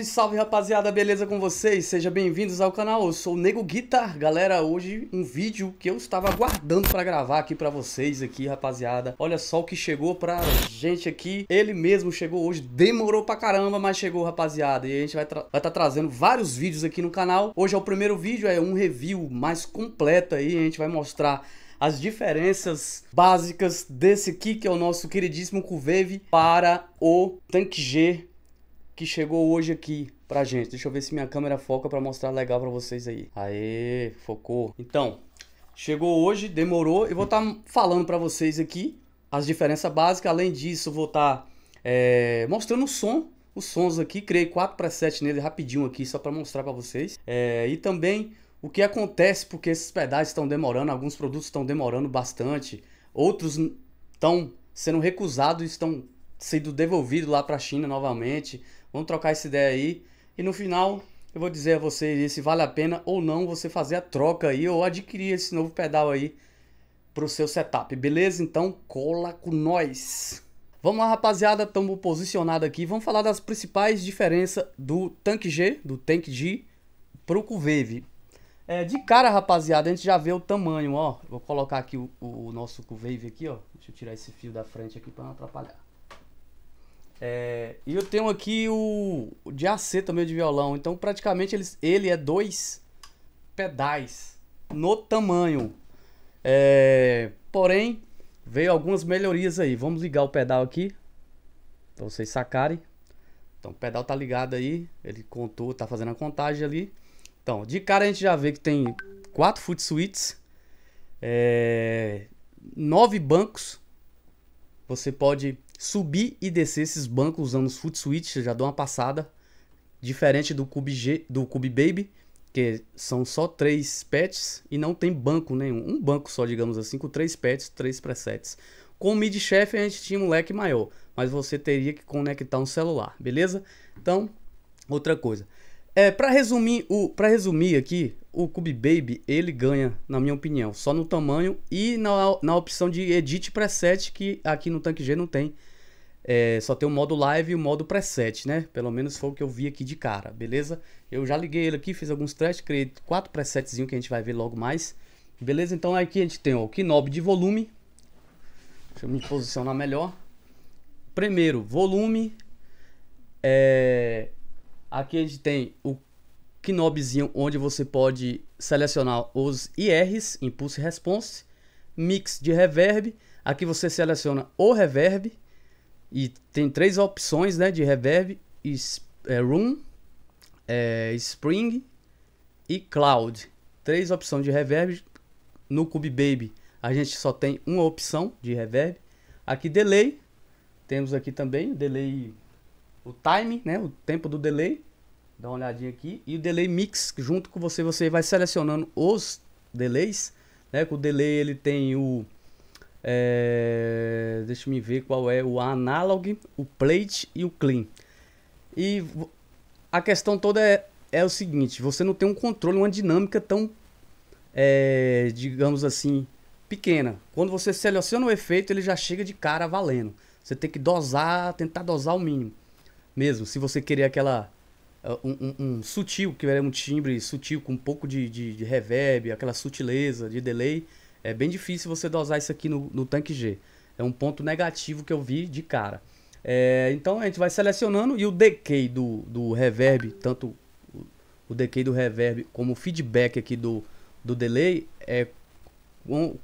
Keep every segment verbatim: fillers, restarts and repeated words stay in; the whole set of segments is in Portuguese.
Salve, salve rapaziada, beleza com vocês? Sejam bem-vindos ao canal, eu sou o Nego Guitar. Galera, hoje um vídeo que eu estava aguardando pra gravar aqui pra vocês aqui, rapaziada. Olha só o que chegou pra gente aqui. Ele mesmo chegou hoje, demorou pra caramba, mas chegou, rapaziada. E a gente vai estar tra tá trazendo vários vídeos aqui no canal. Hoje é o primeiro vídeo, é um review mais completo aí. A gente vai mostrar as diferenças básicas desse aqui, que é o nosso queridíssimo Cuvave, para o Tank G, que chegou hoje aqui pra gente. Deixa eu ver se minha câmera foca pra mostrar legal pra vocês aí. Aê, focou. Então, chegou hoje, demorou. Eu vou estar tá falando pra vocês aqui as diferenças básicas. Além disso, vou estar tá, é, mostrando o som. Os sons aqui, criei quatro presets nele rapidinho aqui, só pra mostrar pra vocês. É, e também o que acontece, porque esses pedais estão demorando, alguns produtos estão demorando bastante, outros estão sendo recusados e estão sendo devolvidos lá para a China novamente. Vamos trocar essa ideia aí. E no final eu vou dizer a vocês se vale a pena ou não você fazer a troca aí ou adquirir esse novo pedal aí para o seu setup, beleza? Então cola com nós! Vamos lá, rapaziada, estamos posicionados aqui. Vamos falar das principais diferenças do Tank G, do Tank G para o Cuvave. É, de cara, rapaziada, a gente já vê o tamanho, ó. Vou colocar aqui o, o nosso Cuvave aqui, ó. Deixa eu tirar esse fio da frente aqui para não atrapalhar. É, e eu tenho aqui o, o de A C também de violão. Então, praticamente, eles, ele é dois pedais no tamanho. É, porém, veio algumas melhorias aí. Vamos ligar o pedal aqui, para vocês sacarem. Então, o pedal tá ligado aí. Ele contou, tá fazendo a contagem ali. Então, de cara a gente já vê que tem quatro foot suites, é, nove bancos. Você pode subir e descer esses bancos usando os foot suites, já dou uma passada. Diferente do Cube G, do Cube Baby, que são só três patches e não tem banco nenhum. Um banco só, digamos assim, com três patches, três presets. Com o Midi Chef a gente tinha um leque maior, mas você teria que conectar um celular, beleza? Então, outra coisa. É, para resumir, resumir aqui, o Cube Baby, ele ganha, na minha opinião, só no tamanho e na, na opção de Edit Preset, que aqui no Tank G não tem. É, só tem o modo Live e o modo Preset, né? Pelo menos foi o que eu vi aqui de cara, beleza? Eu já liguei ele aqui, fiz alguns testes, criei quatro presetzinhos que a gente vai ver logo mais. Beleza? Então aqui a gente tem ó, o knob de volume. Deixa eu me posicionar melhor. Primeiro, volume. É... Aqui a gente tem o knobzinho onde você pode selecionar os I Rs, Impulse Response, Mix de Reverb. Aqui você seleciona o Reverb e tem três opções, né, de Reverb, é, Room, é, Spring e Cloud. Três opções de Reverb. No Cube Baby a gente só tem uma opção de Reverb. Aqui Delay, temos aqui também o Delay... O time, né? O tempo do delay. Dá uma olhadinha aqui. E o delay mix, junto com você, você vai selecionando os delays, né? O delay ele tem o... É... Deixa eu me ver qual é o analog, o plate e o clean. E a questão toda é, é o seguinte. Você não tem um controle, uma dinâmica tão... É, digamos assim, pequena. Quando você seleciona o efeito, ele já chega de cara valendo. Você tem que dosar, tentar dosar o mínimo. Mesmo, se você querer aquela um, um, um sutil, que é um timbre sutil com um pouco de, de, de reverb, aquela sutileza de delay, é bem difícil você dosar isso aqui no, no Tank G. É um ponto negativo que eu vi de cara. É, então a gente vai selecionando e o decay do, do reverb, tanto o decay do reverb como o feedback aqui do, do delay, é,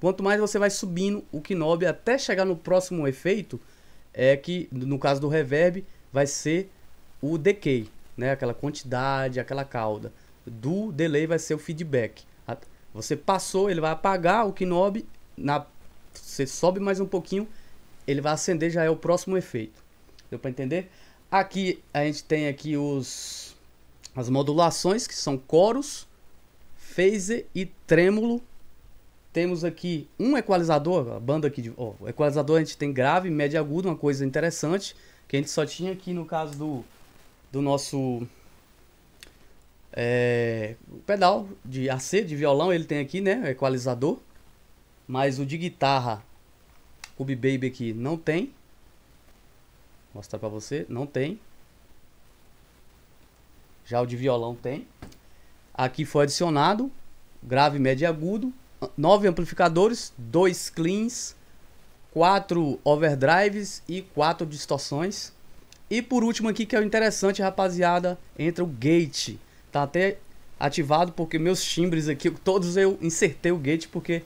quanto mais você vai subindo o knob até chegar no próximo efeito, é que no caso do reverb, vai ser o decay, né? Aquela quantidade, aquela cauda. Do delay vai ser o feedback. Você passou, ele vai apagar o knob, na... você sobe mais um pouquinho, ele vai acender, já é o próximo efeito. Deu para entender? Aqui a gente tem aqui os... as modulações, que são coros, phaser e trêmulo. Temos aqui um equalizador, a banda aqui, de... oh, o equalizador a gente tem grave, médio e agudo, uma coisa interessante. Que a gente só tinha aqui no caso do, do nosso é, pedal de A C, de violão, ele tem aqui, né, equalizador. Mas o de guitarra, Cube Baby aqui, não tem. Vou mostrar pra você, não tem. Já o de violão tem. Aqui foi adicionado grave, médio e agudo, nove amplificadores, dois cleans, quatro overdrives e quatro distorções. E por último aqui, que é o interessante, rapaziada, entra o gate. Tá até ativado porque meus timbres aqui, todos eu insertei o gate, porque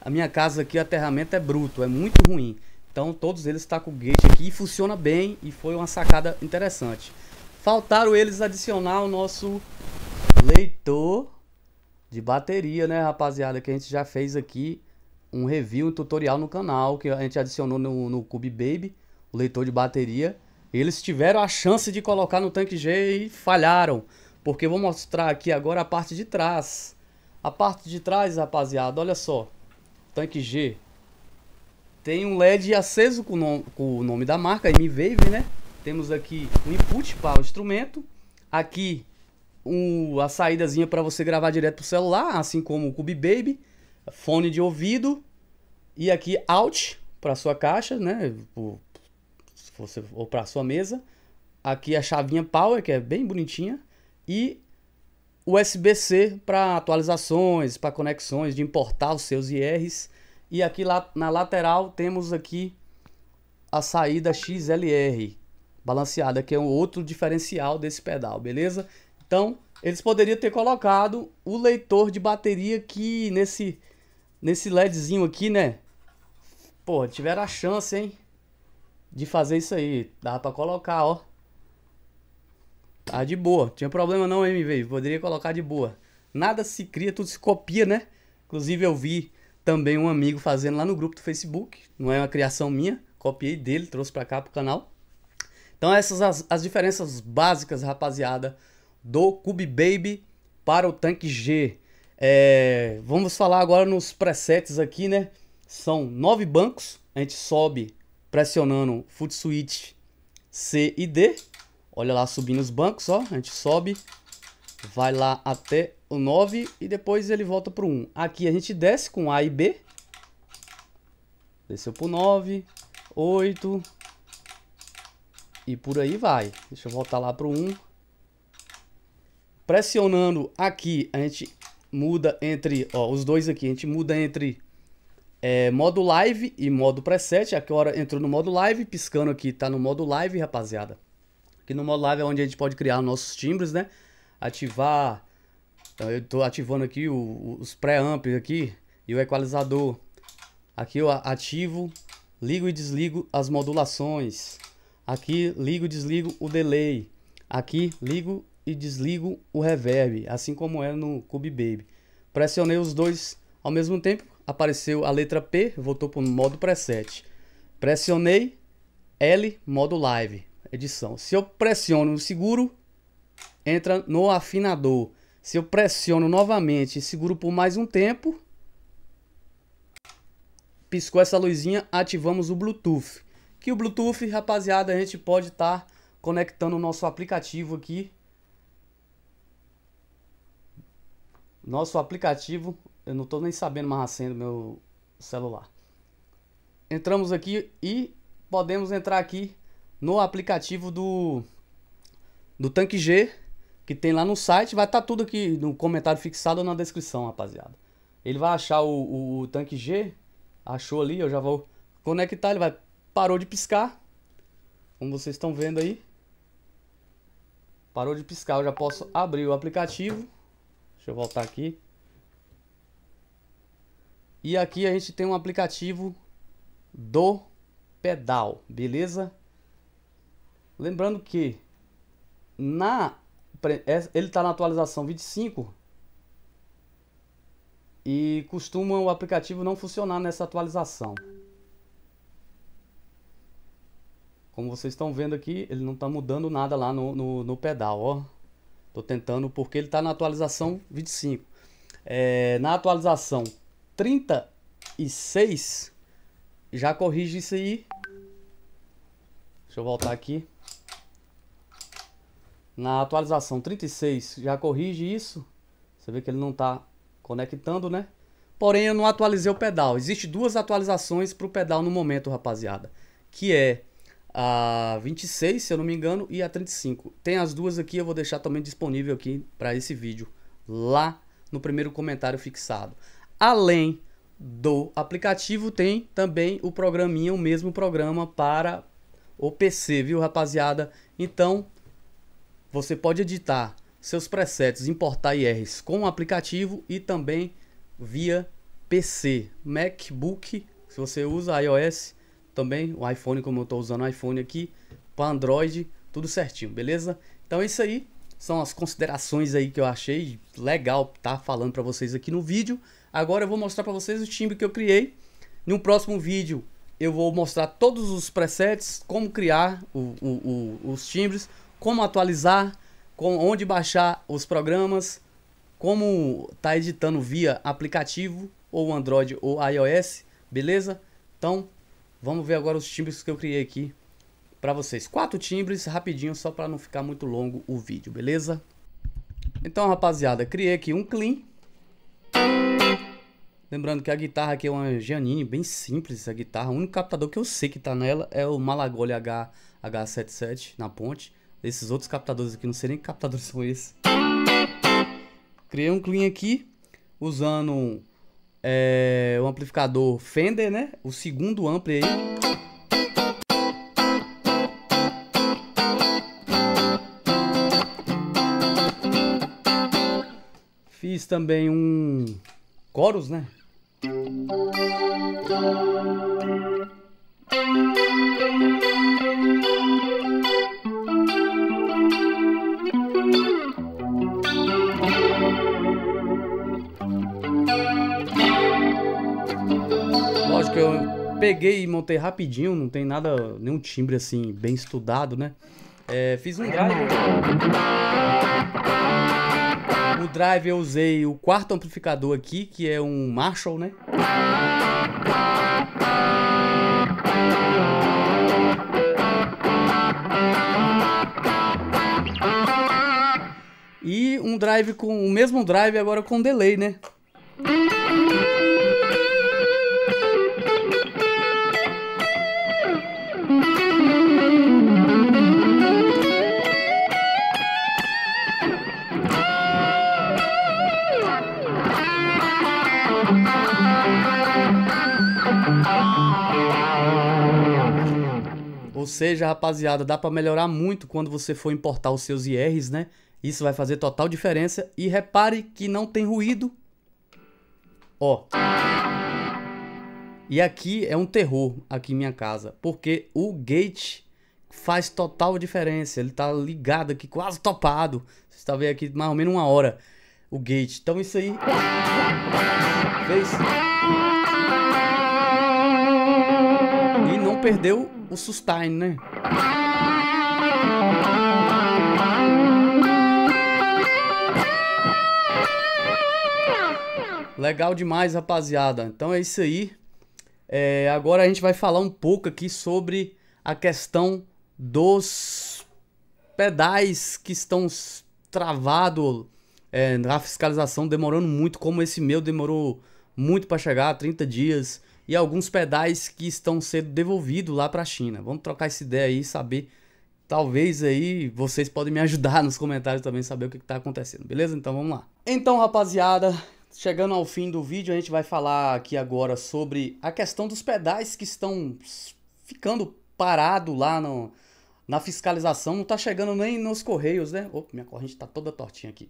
a minha casa aqui, o aterramento é bruto, é muito ruim. Então todos eles estão com o gate aqui e funciona bem, e foi uma sacada interessante. Faltaram eles adicionar o nosso leitor de bateria, né, rapaziada, que a gente já fez aqui um review, um tutorial no canal, que a gente adicionou no, no Cube Baby, o leitor de bateria. Eles tiveram a chance de colocar no Tank G e falharam, porque eu vou mostrar aqui agora a parte de trás. A parte de trás, rapaziada, olha só, Tank G tem um L E D aceso com o nome, com o nome da marca, M-Vave, né? Temos aqui o input para o instrumento, aqui o, a saídazinha para você gravar direto para o celular, assim como o Cube Baby, fone de ouvido, e aqui out para sua caixa, né? Por, se você, ou para sua mesa. Aqui a chavinha power, que é bem bonitinha, e U S B C para atualizações, para conexões, de importar os seus I Rs. E aqui lá na lateral temos aqui a saída X L R balanceada, que é um outro diferencial desse pedal, beleza? Então, eles poderiam ter colocado o leitor de bateria que nesse, nesse LEDzinho aqui, né? Pô, tiveram a chance, hein? De fazer isso aí. Dava pra colocar, ó. Tá de boa. Tinha problema não, M V. Poderia colocar de boa. Nada se cria, tudo se copia, né? Inclusive eu vi também um amigo fazendo lá no grupo do Facebook. Não é uma criação minha. Copiei dele, trouxe pra cá pro canal. Então essas as, as diferenças básicas, rapaziada, do Cube Baby para o Tank G. É, vamos falar agora nos presets aqui, né? São nove bancos. A gente sobe pressionando foot switch C e D. Olha lá, subindo os bancos, ó. A gente sobe, vai lá até o nove e depois ele volta pro um. Aqui a gente desce com A e B. Desceu pro nove, oito e por aí vai. Deixa eu voltar lá pro um. Pressionando aqui, a gente muda entre, ó, os dois aqui, a gente muda entre é, modo live e modo preset. Aqui agora entrou no modo live, piscando aqui, tá no modo live, rapaziada. Aqui no modo live é onde a gente pode criar nossos timbres, né? Ativar, então eu tô ativando aqui o, os pré-amps aqui e o equalizador. Aqui eu ativo, ligo e desligo as modulações. Aqui ligo e desligo o delay. Aqui ligo e desligo o reverb, assim como é no Cube Baby. Pressionei os dois ao mesmo tempo, apareceu a letra P, voltou para o modo preset. Pressionei L, modo live, edição. Se eu pressiono o seguro, entra no afinador. Se eu pressiono novamente e seguro por mais um tempo, piscou essa luzinha, ativamos o Bluetooth. Que o Bluetooth, rapaziada, a gente pode estar tá conectando o nosso aplicativo aqui. Nosso aplicativo, eu não estou nem sabendo mais a senha do meu celular. Entramos aqui e podemos entrar aqui no aplicativo do, do Tank G, que tem lá no site. Vai estar tá tudo aqui no comentário fixado ou na descrição, rapaziada. Ele vai achar o, o, o Tank G, achou ali, eu já vou conectar, ele vai, parou de piscar, como vocês estão vendo aí. Parou de piscar, eu já posso abrir o aplicativo. Deixa eu voltar aqui. E aqui a gente tem um aplicativo do pedal, beleza? Lembrando que na, ele está na atualização vinte e cinco e costuma o aplicativo não funcionar nessa atualização. Como vocês estão vendo aqui, ele não está mudando nada lá no, no, no pedal, ó. Tô tentando porque ele tá na atualização vinte e cinco. É, na atualização trinta e seis, já corrige isso aí. Deixa eu voltar aqui. Na atualização trinta e seis, já corrige isso. Você vê que ele não tá conectando, né? Porém, eu não atualizei o pedal. Existem duas atualizações para o pedal no momento, rapaziada. Que é a vinte e seis, se eu não me engano, e a trinta e cinco. Tem as duas aqui, eu vou deixar também disponível aqui para esse vídeo, lá no primeiro comentário fixado. Além do aplicativo, tem também o programinha, o mesmo programa para o P C, viu, rapaziada? Então, você pode editar seus presets, importar I Rs com o aplicativo e também via P C, MacBook, se você usa iOS, também o iPhone, como eu estou usando o iPhone aqui, para Android, tudo certinho, beleza? Então é isso aí, são as considerações aí que eu achei legal estar falando para vocês aqui no vídeo. Agora eu vou mostrar para vocês o timbre que eu criei. No próximo vídeo eu vou mostrar todos os presets, como criar o, o, o, os timbres, como atualizar, com, onde baixar os programas, como tá editando via aplicativo, ou Android ou iOS, beleza? Então, vamos ver agora os timbres que eu criei aqui para vocês. Quatro timbres, rapidinho, só para não ficar muito longo o vídeo, beleza? Então, rapaziada, criei aqui um clean. Lembrando que a guitarra aqui é uma Giannini, bem simples essa guitarra. O único captador que eu sei que tá nela é o Malagoli H setenta e sete na ponte. Esses outros captadores aqui, não sei nem que captadores são esses. Criei um clean aqui, usando... É, o amplificador Fender, né? O segundo ampli aí. Fiz também um chorus, né? Eu peguei e montei rapidinho, não tem nada, nenhum timbre assim bem estudado, né? É, fiz um drive. O drive eu usei o quarto amplificador aqui, que é um Marshall, né? E um drive com o mesmo drive agora com delay, né? Ou seja, rapaziada, dá para melhorar muito quando você for importar os seus I Rs, né? Isso vai fazer total diferença. E repare que não tem ruído. Ó. E aqui é um terror, aqui em minha casa. Porque o gate faz total diferença. Ele tá ligado aqui, quase topado. Você está vendo aqui mais ou menos uma hora o gate. Então isso aí. Fez. E não perdeu o sustain, né? Legal demais, rapaziada. Então é isso aí. É, agora a gente vai falar um pouco aqui sobre a questão dos pedais que estão travados, é, na fiscalização, demorando muito, como esse meu demorou muito para chegar, trinta dias. E alguns pedais que estão sendo devolvidos lá para a China. Vamos trocar essa ideia aí e saber. Talvez aí vocês podem me ajudar nos comentários também, saber o que está acontecendo. Beleza? Então vamos lá. Então, rapaziada, chegando ao fim do vídeo, a gente vai falar aqui agora sobre a questão dos pedais que estão ficando parado lá no, na fiscalização. Não está chegando nem nos correios, né? Opa, minha corrente está toda tortinha aqui.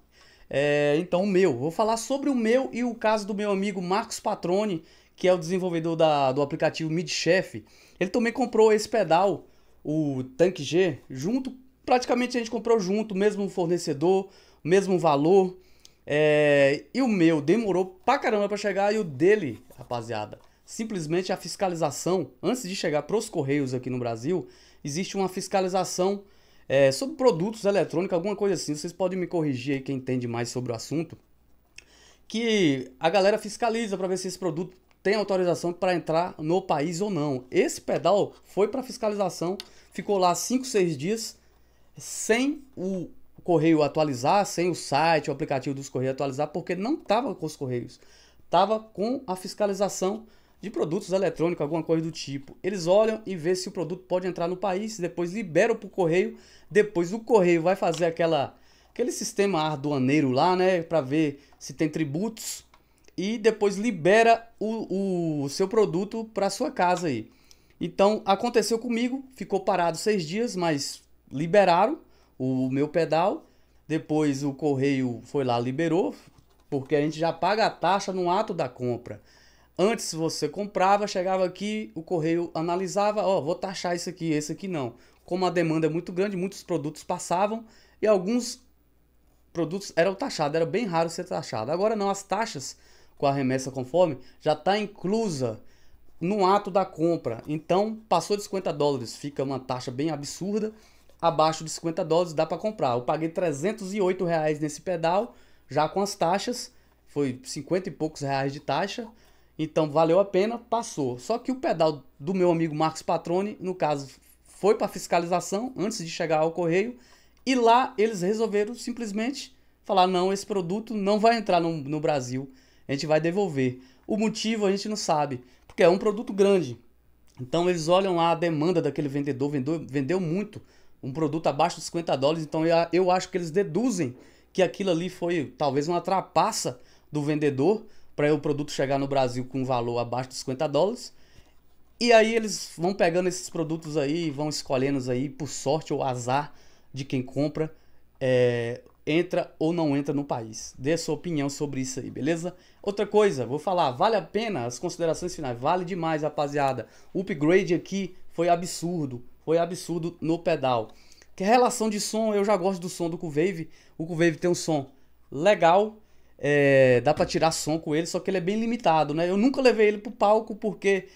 É, então o meu. Vou falar sobre o meu e o caso do meu amigo Marcos Patroni, que é o desenvolvedor da, do aplicativo Midi Chef. Ele também comprou esse pedal, o Tank G, junto, praticamente a gente comprou junto, mesmo fornecedor, mesmo valor, é, e o meu demorou pra caramba pra chegar, e o dele, rapaziada, simplesmente a fiscalização, antes de chegar pros correios aqui no Brasil, existe uma fiscalização é, sobre produtos eletrônicos, alguma coisa assim, vocês podem me corrigir aí, quem entende mais sobre o assunto, que a galera fiscaliza pra ver se esse produto tem autorização para entrar no país ou não. Esse pedal foi para fiscalização, ficou lá cinco, seis dias sem o correio atualizar, sem o site, o aplicativo dos correios atualizar, porque não estava com os correios, estava com a fiscalização de produtos eletrônicos, alguma coisa do tipo. Eles olham e vê se o produto pode entrar no país, depois liberam para o correio, depois o correio vai fazer aquela, aquele sistema arduaneiro lá, né, para ver se tem tributos, e depois libera o, o seu produto para sua casa aí. Então, aconteceu comigo, ficou parado seis dias, mas liberaram o meu pedal, depois o correio foi lá, liberou, porque a gente já paga a taxa no ato da compra. Antes você comprava, chegava aqui, o correio analisava, ó, vou taxar isso aqui, esse aqui não. Como a demanda é muito grande, muitos produtos passavam e alguns produtos eram taxados, era bem raro ser taxado. Agora não, as taxas com a remessa conforme já está inclusa no ato da compra. Então, passou de cinquenta dólares, fica uma taxa bem absurda. Abaixo de cinquenta dólares dá para comprar. Eu paguei trezentos e oito reais nesse pedal, já com as taxas, foi cinquenta e poucos reais de taxa. Então, valeu a pena, passou. Só que o pedal do meu amigo Marcos Patroni, no caso, foi para fiscalização antes de chegar ao correio. E lá eles resolveram simplesmente falar, não, esse produto não vai entrar no, no Brasil, a gente vai devolver. O motivo a gente não sabe, porque é um produto grande. Então eles olham lá a demanda daquele vendedor, vendeu, vendeu muito, um produto abaixo de cinquenta dólares. Então eu, eu acho que eles deduzem que aquilo ali foi talvez uma trapaça do vendedor para o produto chegar no Brasil com um valor abaixo de cinquenta dólares. E aí eles vão pegando esses produtos aí, vão escolhendo aí, por sorte ou azar de quem compra, é... entra ou não entra no país. Dê a sua opinião sobre isso aí, beleza? Outra coisa, vou falar, vale a pena as considerações finais, vale demais, rapaziada. O upgrade aqui foi absurdo, foi absurdo no pedal. Que relação de som, eu já gosto do som do Cuvave. O Cuvave tem um som legal, é, dá pra tirar som com ele, só que ele é bem limitado, né? Eu nunca levei ele pro palco porque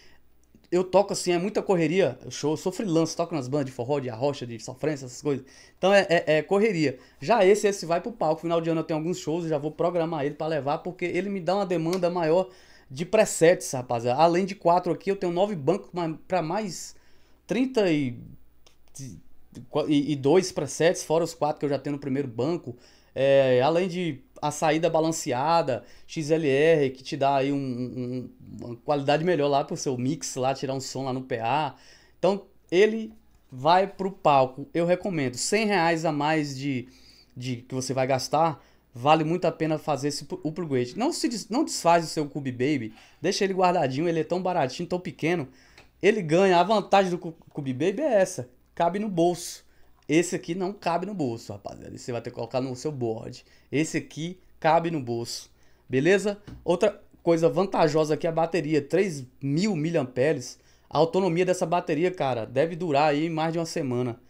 eu toco assim, é muita correria, eu sou, sou freelance, toco nas bandas de forró, de arrocha, de sofrência, essas coisas. Então é, é, é correria. Já esse, esse vai pro palco, final de ano eu tenho alguns shows, eu já vou programar ele para levar, porque ele me dá uma demanda maior de presets, rapaziada. Além de quatro aqui, eu tenho nove bancos para mais trinta e dois presets, fora os quatro que eu já tenho no primeiro banco. É, além de a saída balanceada, X L R, que te dá aí um, um, uma qualidade melhor lá pro seu mix, lá tirar um som lá no P A. Então, ele vai pro palco, eu recomendo. cem reais a mais de, de, que você vai gastar, vale muito a pena fazer esse upgrade. Não, se, não desfaz o seu Cube Baby, deixa ele guardadinho, ele é tão baratinho, tão pequeno. Ele ganha, a vantagem do Cube Baby é essa, cabe no bolso. Esse aqui não cabe no bolso, rapaziada. Você vai ter que colocar no seu board. Esse aqui cabe no bolso, beleza? Outra coisa vantajosa aqui é a bateria. três mil miliamperes. A autonomia dessa bateria, cara, deve durar aí mais de uma semana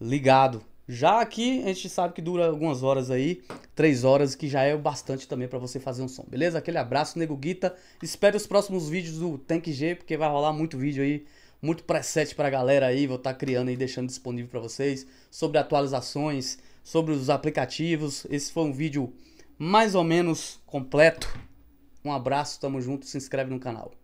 ligado. Já aqui, a gente sabe que dura algumas horas aí. três horas, que já é o bastante também para você fazer um som, beleza? Aquele abraço, Nego Guitar. Espere os próximos vídeos do Tank G, porque vai rolar muito vídeo aí. Muito preset pra galera aí, vou estar tá criando e deixando disponível para vocês. Sobre atualizações, sobre os aplicativos. Esse foi um vídeo mais ou menos completo. Um abraço, tamo junto, se inscreve no canal.